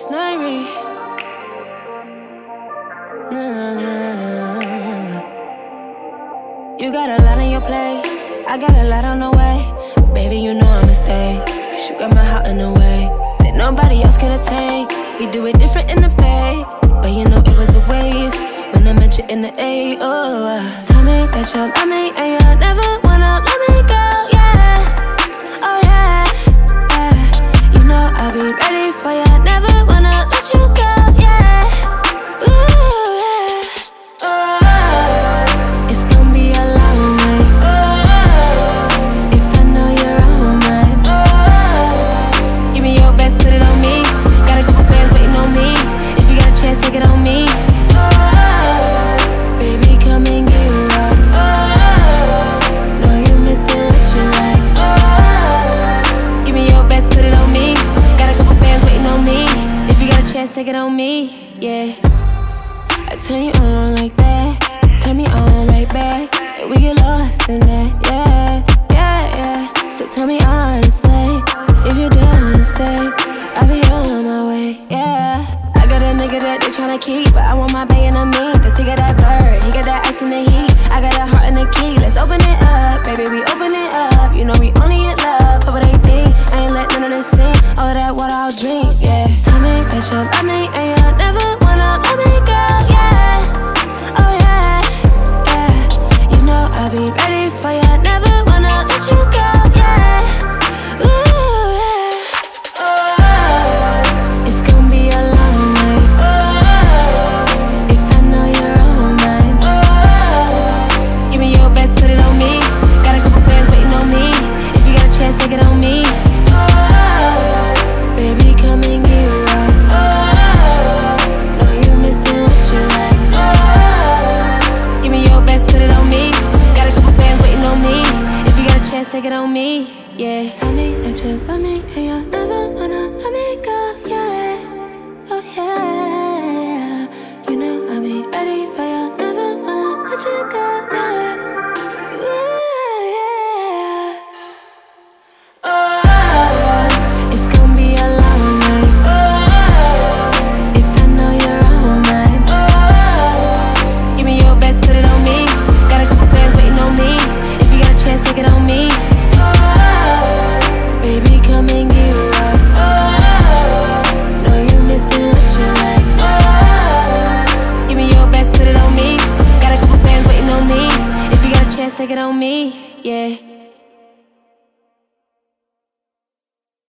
this diary. You got a lot on your plate, I got a lot on the way. Baby, you know I'ma stay, cause you got my heart in the way that nobody else can attain. We do it different in the Bay, but you know it was a wave when I met you in the A. Oh, tell me that you love me and you never wanna let me go. Yeah, oh yeah, yeah. You know I'll be ready for you, never wanna let you go. Yeah, ooh yeah. Oh, it's gonna be a long night. Oh, if I know you're on mine. Oh, give me your best, put it on me. Got a couple bands waiting on me. If you got a chance, take it on me. Take it on me, yeah. I turn you on like that, turn me on right back, and we get lost in that, yeah, yeah, yeah. So tell me honestly, if you're down to stay, I'll be on my way, yeah. I got a nigga that they tryna keep, but I want my bae in a me, cause he got that bird, he got that ice in the heat. I got a heart and a key, let's open it up, baby, we open it up. You know we only in love, but they think I ain't let none of this sink. All that water I'll drink, yeah. Tell me that you love me and you never wanna let me go, yeah. Oh yeah, yeah. You know I'll be ready for you, never wanna let you go, yeah. Ooh yeah. Oh, it's gonna be a long night. Oh, if I know you're on mine. Oh, give me your best, put it on me. Got a couple bands waiting on me. If you got a chance, take it on me. Take it on me, yeah. Tell me that you love me and you'll never wanna let me go, yeah. Oh yeah. You know I'll be ready for you, never wanna let you go.